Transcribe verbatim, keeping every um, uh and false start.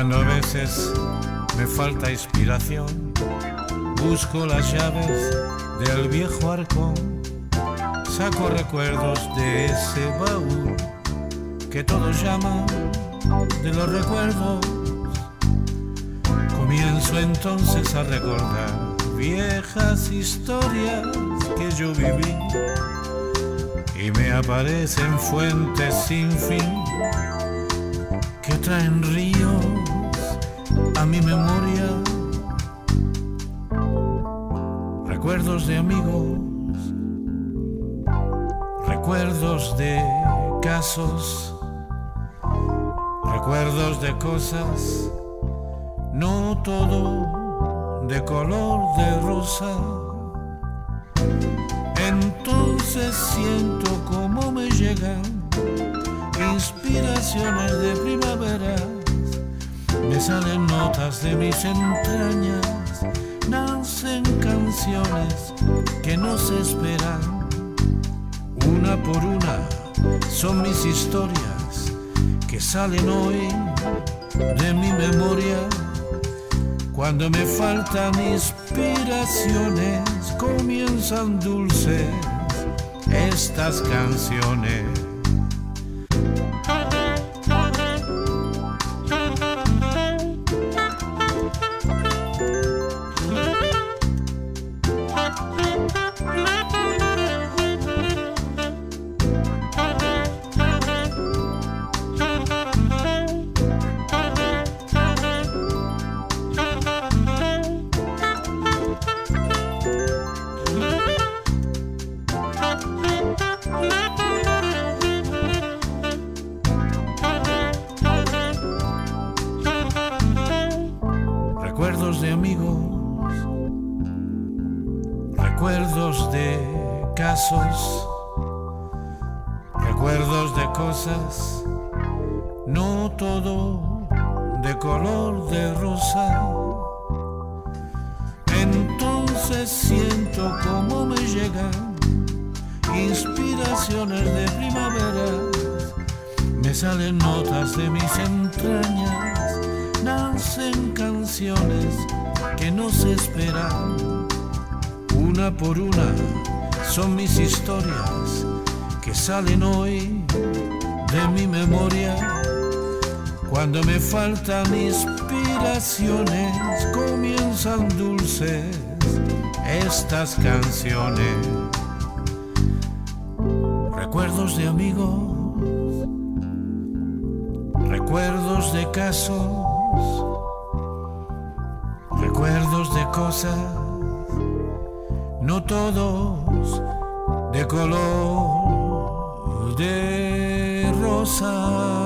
Cuando a veces me falta inspiración, busco las llaves del viejo arcón, saco recuerdos de ese baúl que todos llaman de los recuerdos. Comienzo entonces a recordar viejas historias que yo viví y me aparecen fuentes sin fin que traen ríos a mi memoria, recuerdos de amigos, recuerdos de casos, recuerdos de cosas, no todo de color de rosa. Entonces siento cómo me llegan inspiraciones de primavera, me salen notas de mis entrañas, nacen canciones que no se esperan. Una por una son mis historias que salen hoy de mi memoria. Cuando me faltan inspiraciones, comienzan dulces estas canciones. Recuerdos de amigos, recuerdos de casos, recuerdos de cosas, no todo de color de rosa. Entonces siento cómo me llegan inspiraciones de primavera, me salen notas de mis entrañas, nacen canciones que no se esperan. Una por una son mis historias que salen hoy de mi memoria. Cuando me faltan inspiraciones, comienzan dulces estas canciones. Recuerdos de amigos, recuerdos de casos, recuerdos de cosas, no todos de color de rosa.